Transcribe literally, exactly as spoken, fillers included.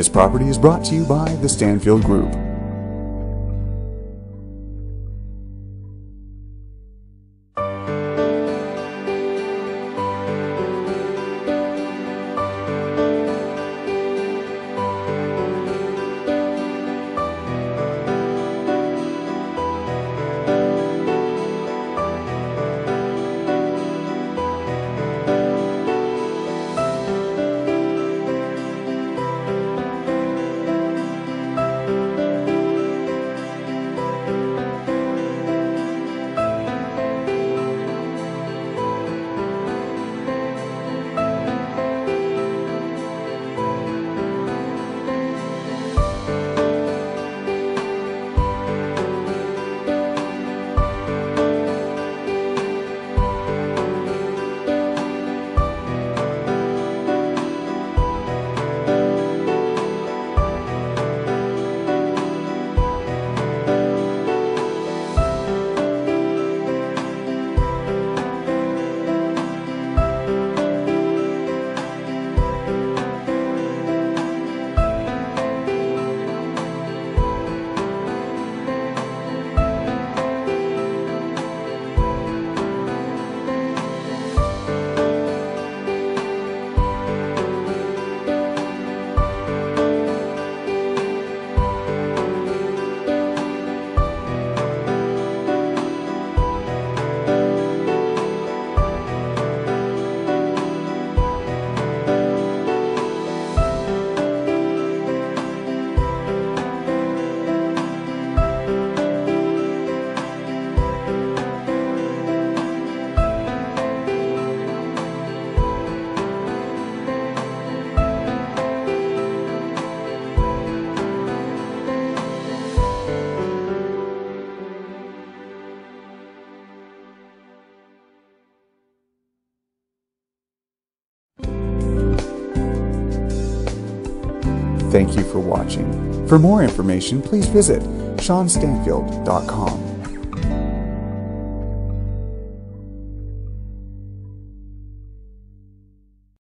This property is brought to you by the Stanfield Group. Thank you for watching. For more information, please visit Sean Stanfield dot com.